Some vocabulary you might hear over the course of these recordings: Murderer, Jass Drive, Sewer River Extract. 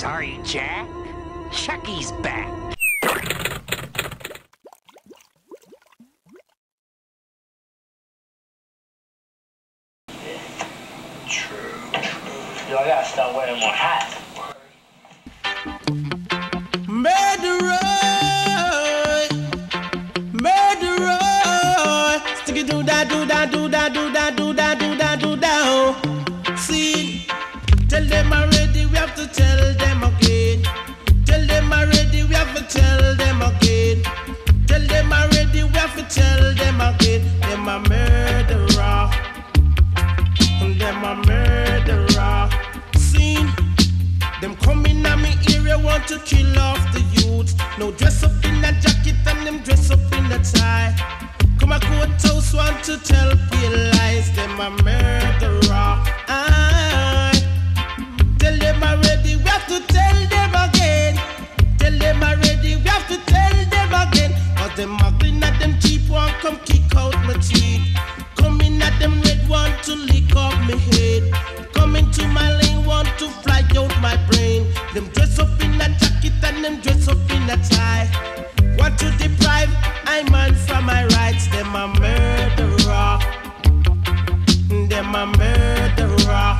Sorry, Jack. Chucky's back. True. Yo, I gotta start wearing more hats. Murderer! Murderer! Sticky do that, do that, do that, do that, do that, do that, do that. See? Tell them already, we have to tell them again. Tell them already, we have to tell them again. Tell them already, we have to tell them again. Them a murderer. Them a murderer. See? Them coming at me area, want to kill off the youth. No dress up in a jacket and them dress up in a tie. Come a courthouse, want to tell pale lies. Them a murderer. Tell them already, we have to tell them again. Tell them already, we have to tell them again. Cause them ugly at them cheap one, come kick out my teeth. Coming at them red, want to lick up my head. Coming to my lane, want to fly out my brain. Them dress up in a jacket and them dress up in a tie. Want to deprive I man from my rights. Them a murderer. Them a murderer.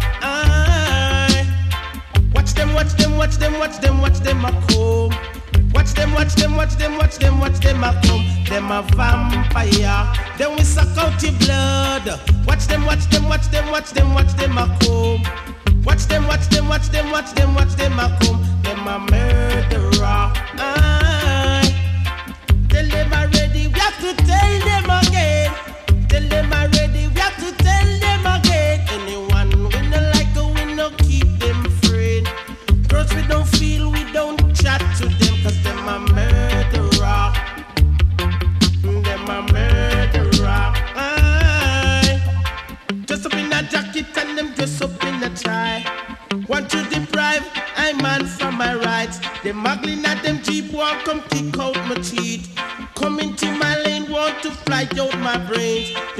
Watch them, watch them, watch them, watch them, watch them a comb. Watch them, watch them, watch them, watch them, watch them a comb. Them a vampire. Then we suck out your blood. Watch them, watch them, watch them, watch them, watch them a comb. Watch them, watch them, watch them, watch them, watch them a comb. Them a murderer. Tell them already, we have to tell them again. Tell them already, we have to tell them again. Anyone we no like, we no keep them afraid. Girls we don't feel, we don't chat to them. Cause them a murderer. Them a murderer. Dress up in a jacket and them dress up in a tie. Want to deprive I man from my rights. They muggling at them jeep, walk come kick out my teeth. Coming to my lane, want to fly out my brains.